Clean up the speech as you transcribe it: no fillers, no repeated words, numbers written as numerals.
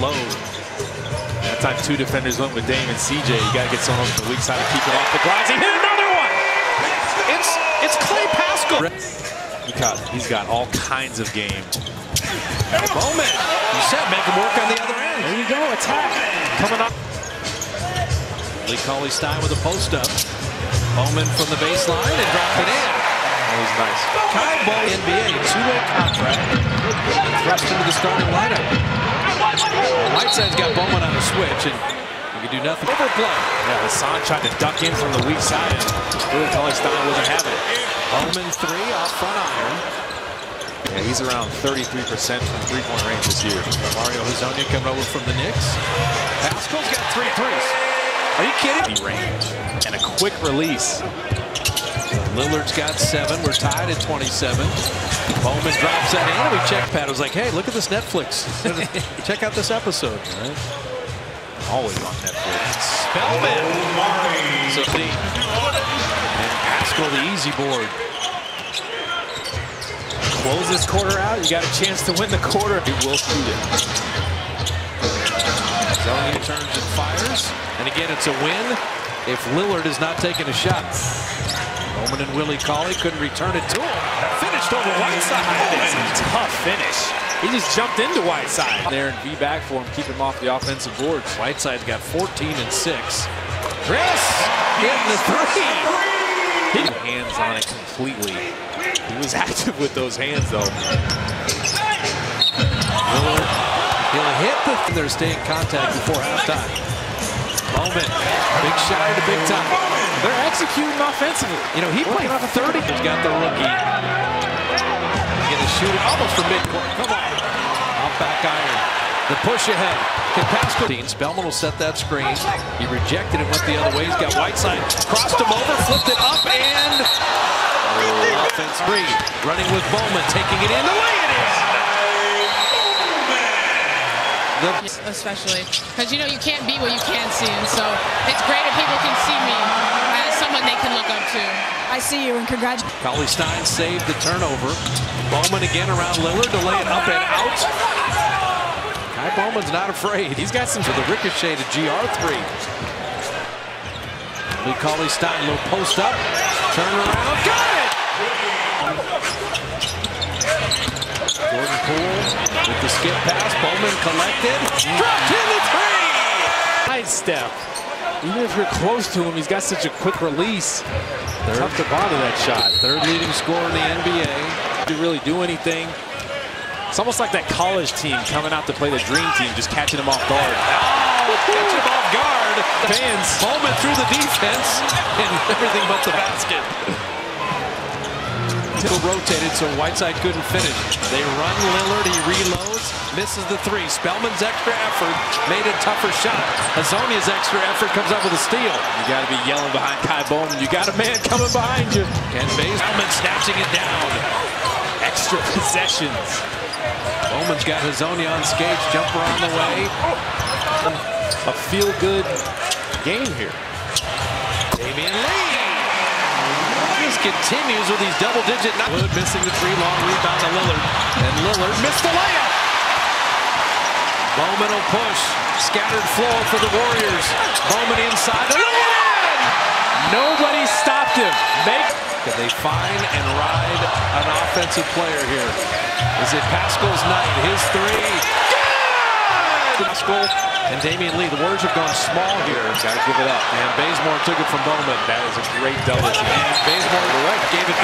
low. That time two defenders went with Dame and CJ. You got to get someone over the weak side to keep it off the glass. He hit another one! It's Clay Pascal. He's got all kinds of game. Bowman, you said make him work on the other end. There you go, attack. Coming up. Lee Collie Stein with a post-up. Bowman from the baseline and drop it in. That was nice. Kyle Ball, NBA, two-way contract. Thrust into the starting lineup. Whiteside's got Bowman on the switch, and you can do nothing. Overplay. Yeah, Hassan tried to duck in from the weak side, and Willie Cauley Stein wasn't having it. Bowman three off front iron. Yeah, he's around 33% from three-point range this year. Mario Hezonja coming over from the Knicks. Pascal's got three threes. Are you kidding? Range and a quick release. Lillard's got 7. We're tied at 27. Bowman drops that in. We check Pat. I was like, hey, look at this Netflix. Check out this episode. Right? Always on Netflix. Spellman. So deep. And Pascal, the easy board. Close this quarter out. You got a chance to win the quarter. He will shoot it. Hezonja turns and fires. And again, it's a win if Lillard is not taking a shot. Bowman and Willie Cauley couldn't return it to him. Finished over Whiteside. It's a tough finish. He just jumped into Whiteside. There and be back for him, keep him off the offensive boards. Whiteside's got 14 and 6. Chris getting the three. He hands on it completely. He was active with those hands, though. Lillard, he'll hit they're staying in contact before halftime. Bowman, big shot at the big time. They're executing offensively. You know, he played off a 30. He's got the rookie. Going to shoot it almost from midcourt. Come on. Off back iron. The push ahead. Can Pascal. Spellman will set that screen. He rejected it, went the other way. He's got Whiteside. Crossed him over, flipped it up, and... Oh, offense three. Running with Bowman, taking it in. The way it is! Especially because you know you can't be what you can't see, and so it's great if people can see me as someone they can look up to. I see you and congratulations. Cauley-Stein saved the turnover. Bowman again around Lillard to lay it up and out. Kai Bowman's not afraid. He's got some for the ricochet to GR3. Lee Collie-Stein, little post up, turn around, got it. Jordan Poole with the skip pass. Bowman collected. Dropped in the three! Side step. Even if you're close to him, he's got such a quick release. Third. Tough to bother that shot. Third leading scorer in the NBA. Didn't really do anything. It's almost like that college team coming out to play the dream team, just catching him off guard. Oh, catching him off guard. Fans. Bowman through the defense and everything but the basket. Rotated, so Whiteside couldn't finish. They run Lillard, he reloads, misses the three. Spellman's extra effort made a tougher shot. Hezonja's extra effort comes up with a steal. You got to be yelling behind Kai Bowman. You got a man coming behind you. And Bazemore snatching it down. Extra possessions. Bowman's got Hezonja on skates, jumper on the way. A feel-good game here. Damian Lee. Continues with these double-digit knocks. Wood missing the three, long rebound to Lillard. And Lillard missed the layup. Bowman will push. Scattered floor for the Warriors. Bowman inside. Nobody stopped him. Can they find and ride an offensive player here? Is it Pascal's night? His three. Good! Pascal and Damian Lee. The Warriors have gone small here. Got to give it up. And Bazemore took it from Bowman. That was a great double. And Bazemore, you're right, gave it.